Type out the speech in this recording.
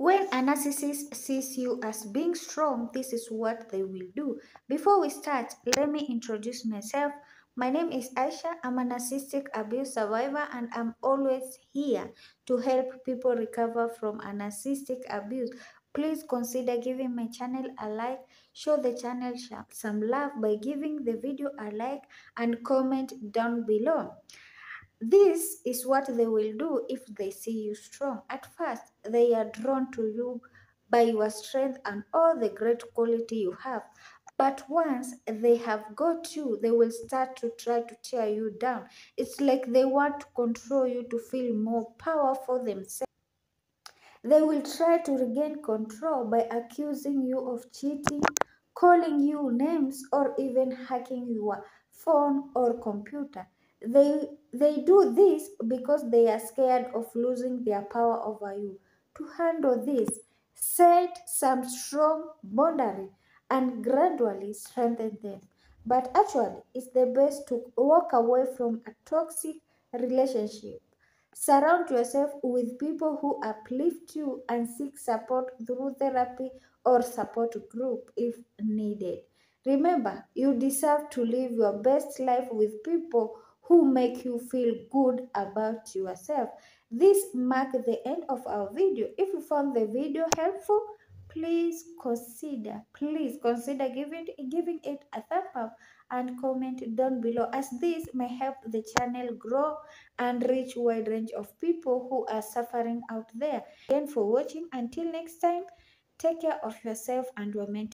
When a narcissist sees you as being strong, this is what they will do. Before we start, let me introduce myself. My name is Aisha. I'm a narcissistic abuse survivor, and I'm always here to help people recover from a narcissistic abuse. Please consider giving my channel a like, show the channel some love by giving the video a like, and comment down below. This is what they will do if they see you strong. At first, they are drawn to you by your strength and all the great quality you have. But once they have got you, they will start to try to tear you down. It's like they want to control you to feel more powerful themselves. They will try to regain control by accusing you of cheating, calling you names, or even hacking your phone or computer. They do this because they are scared of losing their power over you. To handle this, set some strong boundary and gradually strengthen them. But actually, it's the best to walk away from a toxic relationship. Surround yourself with people who uplift you and seek support through therapy or support group if needed. Remember, you deserve to live your best life with people who make you feel good about yourself. This marks the end of our video. If you found the video helpful, please consider giving it a thumbs up and comment down below, as this may help the channel grow and reach a wide range of people who are suffering out there. Thank you for watching. Until next time, take care of yourself and your mental health.